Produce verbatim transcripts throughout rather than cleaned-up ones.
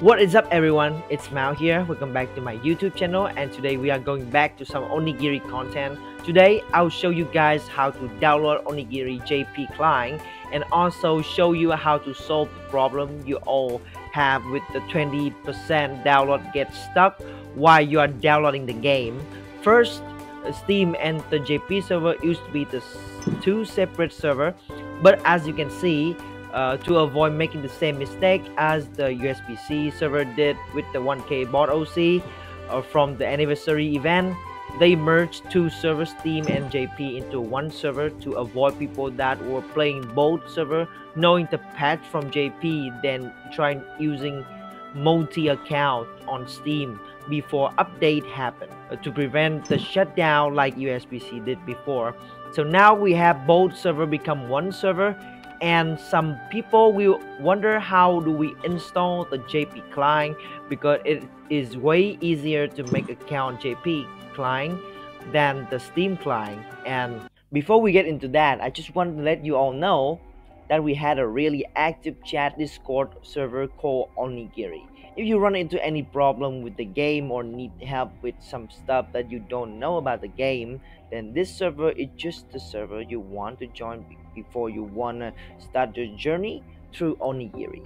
What is up everyone, it's Mal here. Welcome back to my YouTube channel, and today we are going back to some Onigiri content. Today I'll show you guys how to download Onigiri J P client and also show you how to solve the problem you all have with the twenty percent download get stuck while you are downloading the game. First, Steam and the J P server used to be the two separate servers, but as you can see, uh, to avoid making the same mistake as the U S B C server did with the one K bot O C uh, from the anniversary event, they merged two servers, Steam and J P, into one server to avoid people that were playing both servers knowing the patch from J P, then trying using multi-account on Steam before update happened to prevent the shutdown like U S B C did before. So now we have both servers become one server, and some people will wonder how do we install the J P client, because it is way easier to make account J P client than the Steam client. And before we get into that, I just want to let you all know that we had a really active chat Discord server called Onigiri. If you run into any problem with the game or need help with some stuff that you don't know about the game, then this server is just the server you want to join before you wanna start your journey through Onigiri.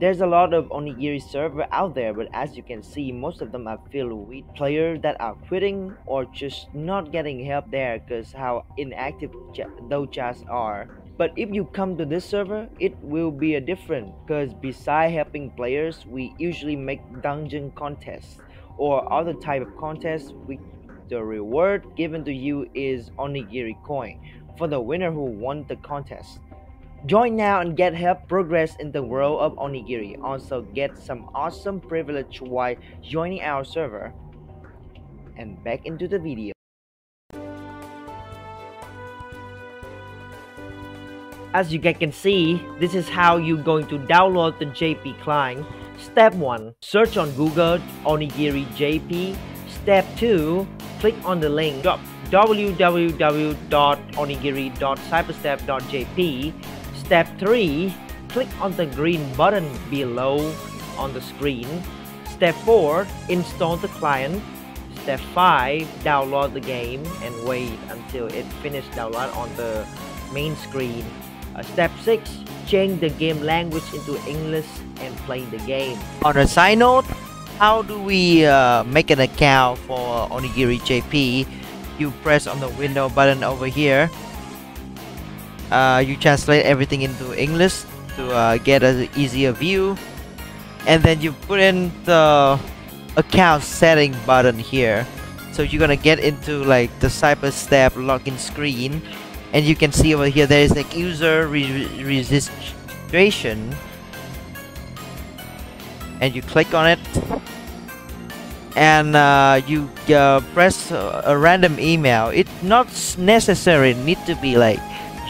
There's a lot of Onigiri server out there, but as you can see, most of them are filled with players that are quitting or just not getting help there because how inactive those chats are. But if you come to this server, it will be a different, because besides helping players, we usually make dungeon contests or other type of contests with the reward given to you is Onigiri coin for the winner who won the contest. Join now and get help progress in the world of Onigiri. Also get some awesome privilege while joining our server. And back into the video. As you guys can see, this is how you're going to download the J P client. Step one. Search on Google Onigiri J P. Step two. Click on the link w w w dot onigiri dot cyberstep dot j p. Step three. Click on the green button below on the screen. Step four. Install the client. Step five. Download the game and wait until it finishes download on the main screen. Uh, Step six. Change the game language into English and play the game. On a side note, how do we uh, make an account for Onigiri J P? You press on the window button over here. Uh, you translate everything into English to uh, get an easier view, and then you put in the account setting button here. So you're gonna get into like the cyberstep login screen, and you can see over here there is like user re registration, and you click on it, and uh, you uh, press a, a random email. It's not necessary need to be like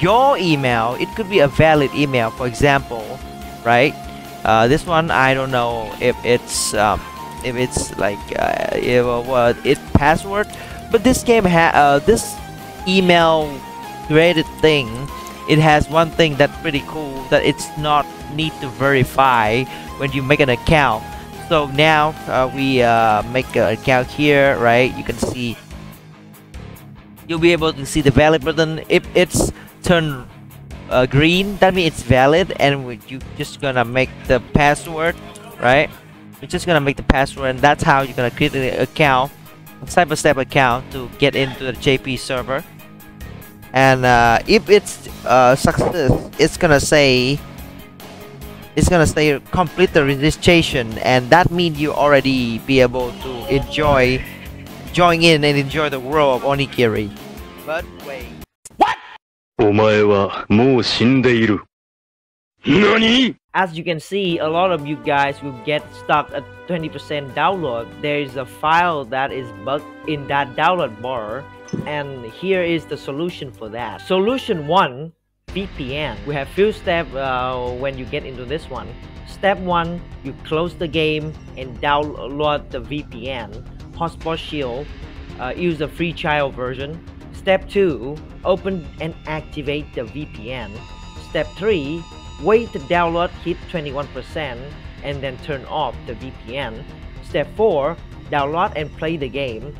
your email, it could be a valid email, for example, right? Uh, this one, I don't know if it's um, if it's like uh, if uh, it password, but this game ha uh, this email created thing, it has one thing that's pretty cool that it's not need to verify when you make an account. So now uh, we uh, make an account here, right? You can see, you'll be able to see the valid button. If it's turn uh, green, that means it's valid, and we, you just gonna make the password, right? You're just gonna make the password, and that's how you're gonna create an account, a cyberstep account, to get into the J P server. And uh, if it's uh, success, it's gonna say it's gonna say complete the registration, and that means you already be able to enjoy, join in and enjoy the world of Onigiri. But wait. As you can see, a lot of you guys will get stuck at twenty percent download. There is a file that is bugged in that download bar, and here is the solution for that. Solution one. V P N. We have few steps uh, when you get into this one. Step one. You close the game and download the V P N. Hotspot Shield. Uh, use the free trial version. Step two. Open and activate the V P N. Step three. Wait to download, hit twenty-one percent. and then turn off the V P N. Step four. Download and play the game.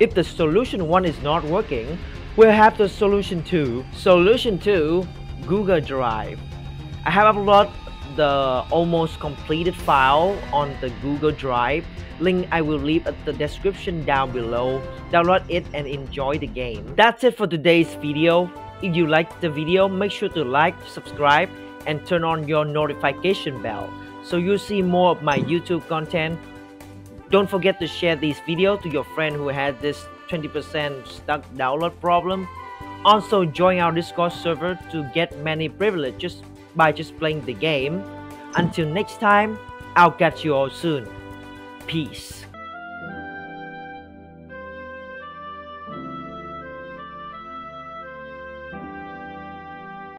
If the solution one is not working, we'll have the solution two. Solution two, Google Drive. I have uploaded the almost completed file on the Google Drive. Link I will leave at the description down below. Download it and enjoy the game. That's it for today's video. If you liked the video, make sure to like, subscribe, and turn on your notification bell so you'll see more of my YouTube content. Don't forget to share this video to your friend who has this twenty percent stuck download problem. Also, join our Discord server to get many privileges by just playing the game. Until next time, I'll catch you all soon. Peace.